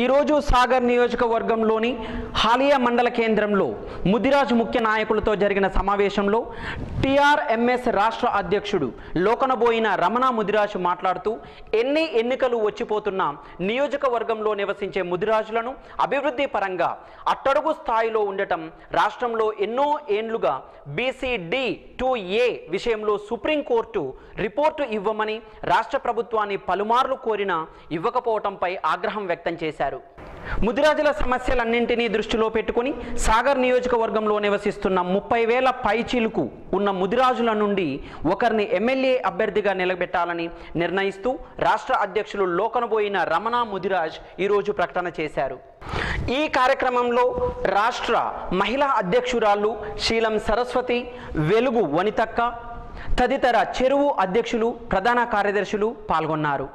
ఈరోజు సాగర్ నియోజకవర్గంలోని హాలియా మండల కేంద్రంలో ముదిరాజ్ ముఖ్య నాయకులతో జరిగిన సమావేశంలో టిఆర్ఎంఎస్ రాష్ట్ర అధ్యక్షుడు లోకనబోయిన రమణ ముదిరాజ్ మాట్లాడుతూ ఎన్ని ఎన్నికలు వచ్చిపోతున్నా నియోజకవర్గంలో నివసించే ముదిరాజులను అభివృద్ధి పరంగా అట్టడుగు స్థాయిలో ఉండటం రాష్ట్రంలో ఎన్నో ఏండ్లుగా BCD-2A విషయంలో సుప్రీంకోర్టు రిపోర్టు ఇవ్వమని రాష్ట్ర ప్రభుత్వాన్ని పలుమార్లు కోరినా ఇవ్వకపోవటంపై ఆగ్రహం వ్యక్తం చేశారు. ముదిరాజుల సమస్యలన్నింటినీ దృష్టిలో పెట్టుకుని సాగర్ నియోజకవర్గంలో నివసిస్తున్న 30,000 పైచీలకు ఉన్న ముదిరాజుల నుండి ఒకరిని ఎమ్మెల్యే అభ్యర్థిగా నిలబెట్టాలని నిర్ణయిస్తూ రాష్ట్ర అధ్యక్షులు లోకనబోయిన రమణ ముదిరాజ్ ఈరోజు ప్రకటన చేశారు. ఈ కార్యక్రమంలో రాష్ట్ర మహిళా అధ్యక్షురాలు శీలం సరస్వతి, వెలుగు వనితక్క తదితర చెరువు అధ్యక్షులు, ప్రధాన కార్యదర్శులు పాల్గొన్నారు.